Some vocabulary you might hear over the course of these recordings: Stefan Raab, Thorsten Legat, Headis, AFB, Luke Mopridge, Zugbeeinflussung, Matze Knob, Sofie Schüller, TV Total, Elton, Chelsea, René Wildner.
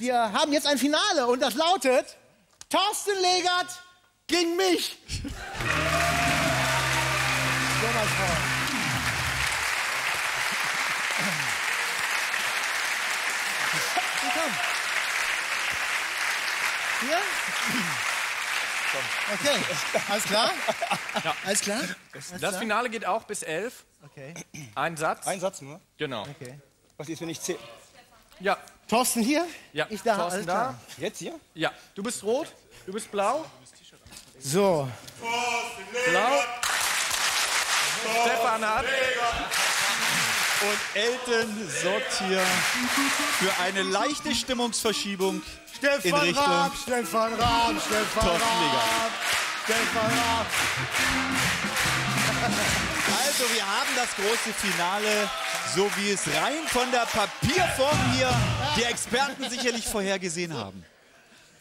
Wir haben jetzt ein Finale und das lautet Thorsten Legat gegen mich. Hier? Okay, alles klar? Ja. Alles klar? Das Finale geht auch bis 11. Okay. Ein Satz. Ein Satz nur? Genau. Okay. Was ist, wenn ich 10? Ja. Thorsten hier? Ja. Ich da, Thorsten da. Jetzt hier? Ja. Du bist rot, du bist blau. So. Blau. Stefan Raab. Und Elton sorgt hier für eine leichte Stimmungsverschiebung in Richtung Stefan Raab. Also, wir haben das große Finale, so wie es rein von der Papierform hier die Experten sicherlich vorhergesehen haben.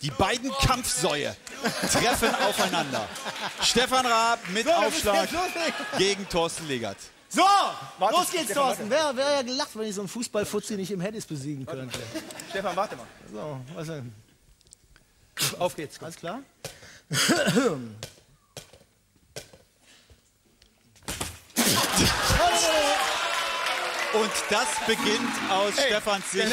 Die beiden Kampfsäue treffen aufeinander. Stefan Raab mit Aufschlag gegen Thorsten Legat. So, warte, los geht's, Stefan, Thorsten. Wer wäre ja gelacht, wenn ich so einen Fußballfuzzi nicht im Headis besiegen könnte. Stefan, warte mal. So, was denn? Auf geht's. Komm. Alles klar? Und das beginnt aus Stefans Sicht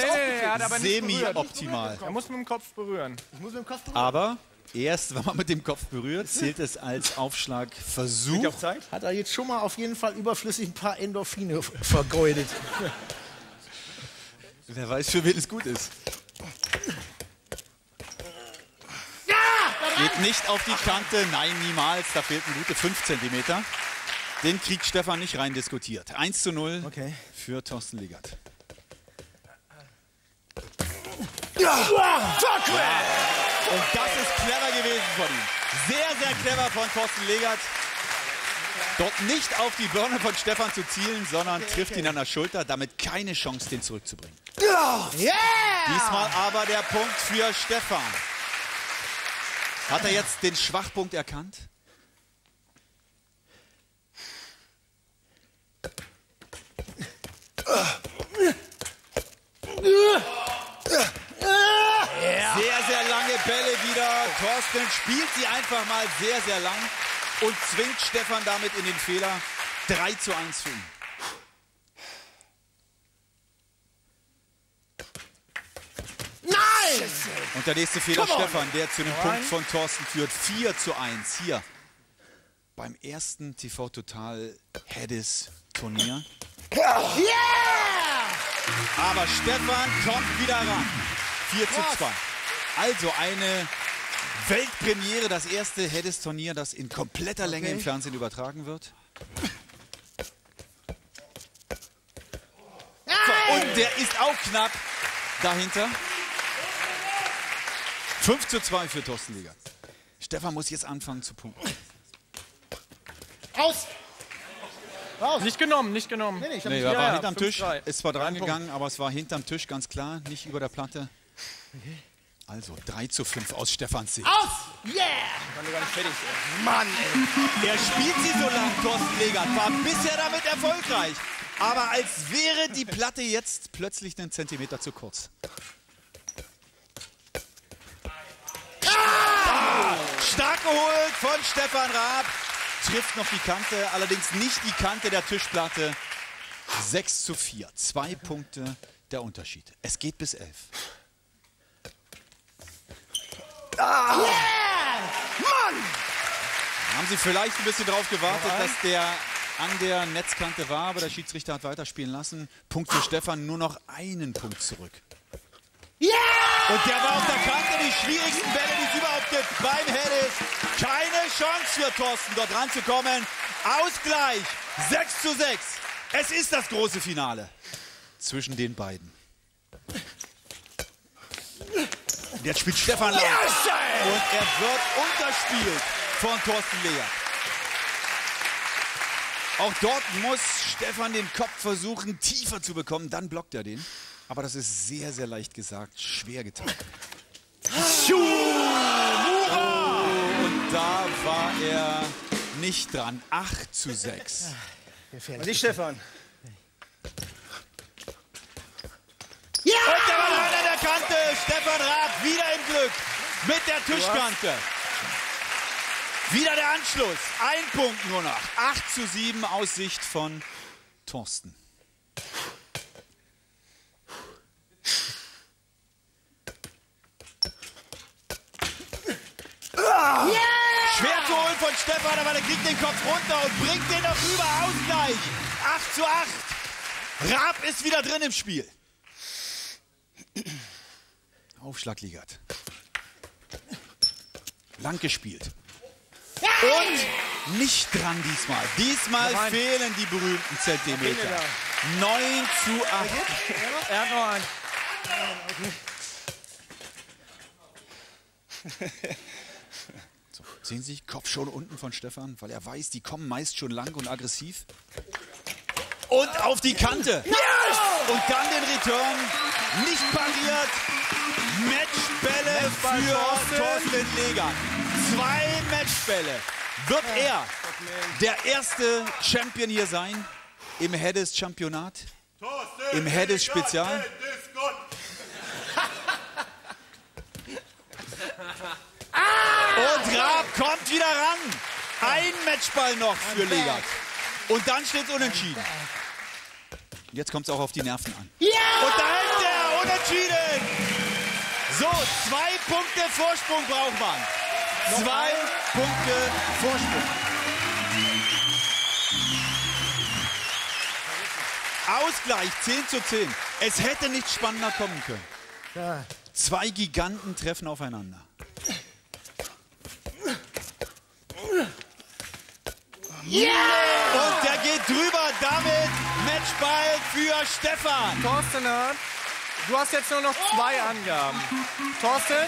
semi-optimal. Er muss mit dem Kopf berühren. Ich muss mit dem Kopf berühren. Aber erst, wenn man mit dem Kopf berührt, zählt es als Aufschlagversuch. Hat er jetzt schon mal auf jeden Fall überflüssig ein paar Endorphine vergeudet. Wer weiß, für wen es gut ist. Ja! Geht nicht auf die Kante, nein, niemals. Da fehlten gute 5 cm. Den kriegt Stefan nicht rein diskutiert. 1:0 okay. Für Thorsten Legat. Ja! Ja! Und das ist clever gewesen von ihm. Sehr, sehr clever von Thorsten Legat. Dort nicht auf die Birne von Stefan zu zielen, sondern trifft ihn an der Schulter, damit keine Chance, den zurückzubringen. Yeah! Diesmal aber der Punkt für Stefan. Hat er jetzt den Schwachpunkt erkannt? Sehr, sehr lange Bälle wieder. Thorsten spielt sie einfach mal sehr, sehr lang und zwingt Stefan damit in den Fehler. 3:1 für ihn. Nein! Und der nächste Fehler Stefan, der zu einem Punkt von Thorsten führt. 4:1 hier beim ersten TV Total Headis Turnier. Yeah! Aber Stefan kommt wieder ran. 4:2. Also eine Weltpremiere, das erste Headis-Turnier, das in kompletter Länge im Fernsehen übertragen wird. So, und der ist auch knapp dahinter. 5:2 für Thorsten Legat. Stefan muss jetzt anfangen zu punkten. Aus! Raus. Nicht genommen, nicht genommen. Nee, er war hinterm Tisch, ist zwar dran gegangen, aber es war hinterm Tisch, ganz klar, nicht über der Platte. Okay. Also 3:5 aus Stefans Sicht. Aus! Yeah! Mann, ey. Er spielt sie so lang, Thorsten Legat, war bisher damit erfolgreich. Aber als wäre die Platte jetzt plötzlich einen Zentimeter zu kurz. Ah! Stark geholt von Stefan Raab. Trifft noch die Kante, allerdings nicht die Kante der Tischplatte. 6:4. 2 Punkte der Unterschied. Es geht bis 11. Ah! Yeah! Mann! Haben Sie vielleicht ein bisschen drauf gewartet, dass der an der Netzkante war, aber der Schiedsrichter hat weiterspielen lassen. Punkt für Stefan, nur noch einen Punkt zurück. Yeah! Und der war auf der Kante, die schwierigsten Bälle, die es überhaupt gibt beim Headis. Keine Chance für Thorsten, dort ranzukommen. Ausgleich, 6:6. Es ist das große Finale zwischen den beiden. Und jetzt spielt Stefan Legat. Und er wird unterspielt von Thorsten Legat. Auch dort muss Stefan den Kopf versuchen, tiefer zu bekommen, dann blockt er den. Aber das ist sehr, sehr leicht gesagt, schwer getan. Und da war er nicht dran. 8:6. Und nicht Stefan. Ja! Und der war an der Kante. Stefan mit der Tischkante. Wieder der Anschluss. Ein Punkt nur noch. 8:7 aus Sicht von Thorsten. Yeah! Schwer zu holen von Stefan, aber der kriegt den Kopf runter und bringt den noch rüber. Ausgleich. 8:8. Raab ist wieder drin im Spiel. Aufschlag Legat. Lang gespielt. Und nicht dran diesmal. Diesmal fehlen die berühmten Zentimeter. 9:8. Er hat noch einen. So, sehen Sie, Kopf schon unten von Stefan, weil er weiß, die kommen meist schon lang und aggressiv. Und auf die Kante. Yes! Und dann den Return. Nicht pariert. Matchbälle für Thorsten Legat. 2 Matchbälle. Wird er der erste Champion hier sein im Headis-Championat? Im Headis-Spezial? Und Raab kommt wieder ran. Ein Matchball noch für Legat. Und dann steht es unentschieden. Jetzt kommt es auch auf die Nerven an. Ja! Und da hält er unentschieden. So, 2 Punkte Vorsprung braucht man. 2 Punkte Vorsprung. Ausgleich 10:10. Es hätte nicht spannender kommen können. 2 Giganten treffen aufeinander. Yeah! Und der geht drüber, damit Matchball für Stefan. Thorsten, du hast jetzt nur noch 2 Angaben. Thorsten?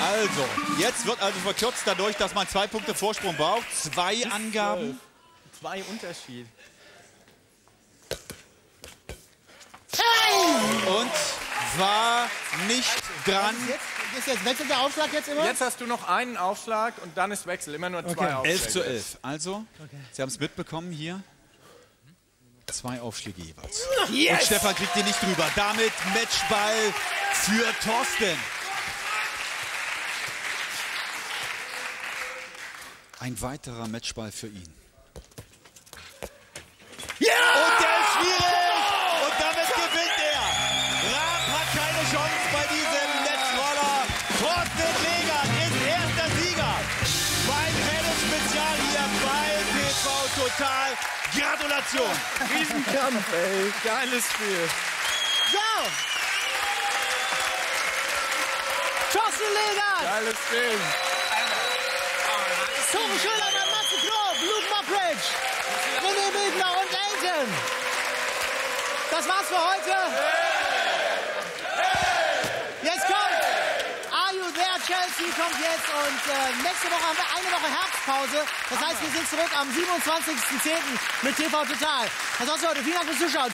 Also, jetzt wird also verkürzt dadurch, dass man 2 Punkte Vorsprung braucht. 2 Angaben. 2 Unterschied. Und war nicht dran. Ist jetzt wechselt der Aufschlag jetzt immer? Jetzt hast du noch einen Aufschlag und dann ist Wechsel. Immer nur 2 Aufschläge. 11:11. Also, Sie haben es mitbekommen hier. 2 Aufschläge jeweils. Yes! Und Stefan kriegt die nicht drüber. Damit Matchball für Thorsten. Ein weiterer Matchball für ihn. Yeah! Und der ist schwierig. Und damit gewinnt er. Raab hat keine Chance bei diesem Netzroller. Thorsten Legat ist erster Sieger beim Headis-Spezial hier bei TV Total. Gratulation. Riesenkampf, ey. Geiles Spiel. So. Thorsten Legat. Geiles Spiel. Sofie Schüller, Matze Knob, Luke Mopridge, René Wildner und Elton. Das war's für heute. Jetzt kommt Are You There, Chelsea kommt jetzt. Und nächste Woche haben wir eine Woche Herbstpause. Das heißt, wir sind zurück am 27.10. mit TV Total. Ansonsten heute vielen Dank fürs Zuschauen.